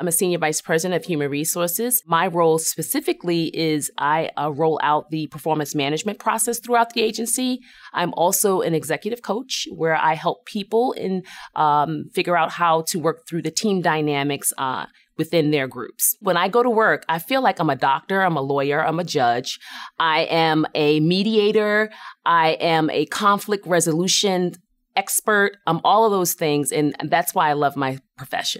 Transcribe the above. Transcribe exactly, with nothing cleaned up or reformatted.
I'm a Senior Vice President of Human Resources. My role specifically is I uh, roll out the performance management process throughout the agency. I'm also an executive coach where I help people in um, figure out how to work through the team dynamics uh, within their groups. When I go to work, I feel like I'm a doctor, I'm a lawyer, I'm a judge, I am a mediator, I am a conflict resolution expert, I'm all of those things, and that's why I love my profession.